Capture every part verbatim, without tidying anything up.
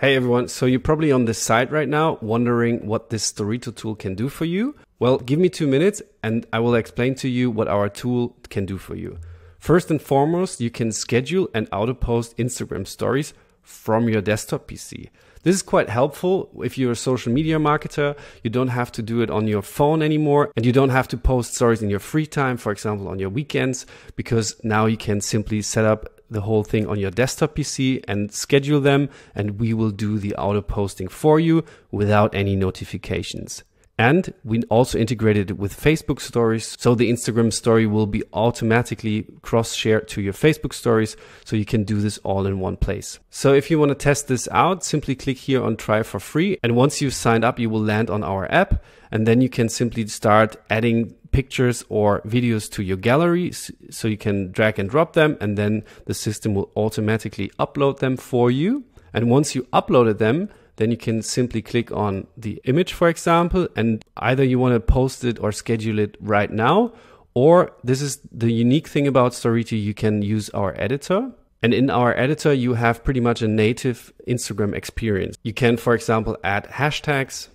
Hey everyone, so you're probably on this site right now wondering what this Storrito tool can do for you. Well, give me two minutes and I will explain to you what our tool can do for you. First and foremost, you can schedule and auto-post Instagram stories from your desktop P C. This is quite helpful if you're a social media marketer. You don't have to do it on your phone anymore and you don't have to post stories in your free time, for example, on your weekends, because now you can simply set up the whole thing on your desktop P C and schedule them, and we will do the auto posting for you without any notifications. And we also integrated it with Facebook stories, so the Instagram story will be automatically cross-shared to your Facebook stories, so you can do this all in one place. So if you want to test this out, simply click here on try for free, and once you've signed up you will land on our app, and then you can simply start adding pictures or videos to your gallery, so you can drag and drop them, and then the system will automatically upload them for you. And once you uploaded them, then you can simply click on the image, for example, and either you want to post it or schedule it right now, or this is the unique thing about Storrito, you can use our editor. And in our editor, you have pretty much a native Instagram experience. You can, for example, add hashtags.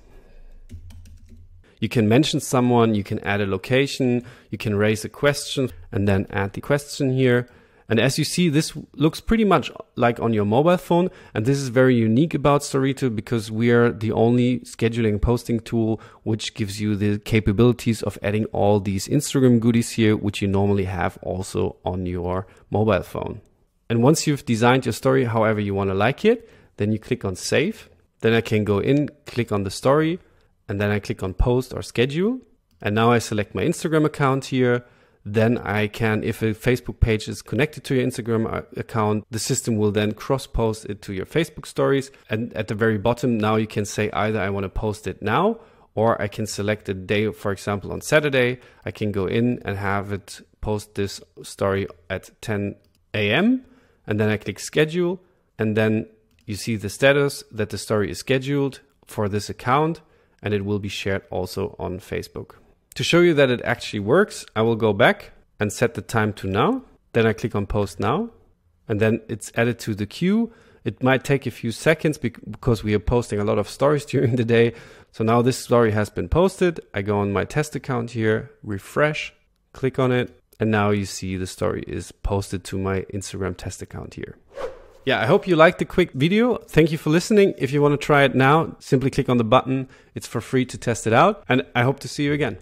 You can mention someone, you can add a location, you can raise a question and then add the question here. And as you see, this looks pretty much like on your mobile phone. And this is very unique about Storrito because we are the only scheduling and posting tool which gives you the capabilities of adding all these Instagram goodies here, which you normally have also on your mobile phone. And once you've designed your story however you want to like it, then you click on save. Then I can go in, click on the story, and then I click on post or schedule. And now I select my Instagram account here. Then I can, if a Facebook page is connected to your Instagram account, the system will then cross post it to your Facebook stories. And at the very bottom, now you can say either I want to post it now, or I can select a day, for example, on Saturday, I can go in and have it post this story at ten A M And then I click schedule. And then you see the status that the story is scheduled for this account, and it will be shared also on Facebook. To show you that it actually works, I will go back and set the time to now. Then I click on post now, and then it's added to the queue. It might take a few seconds because we are posting a lot of stories during the day. So now this story has been posted. I go on my test account here, refresh, click on it. And now you see the story is posted to my Instagram test account here. Yeah, I hope you liked the quick video. Thank you for listening. If you want to try it now, simply click on the button. It's for free to test it out. And I hope to see you again.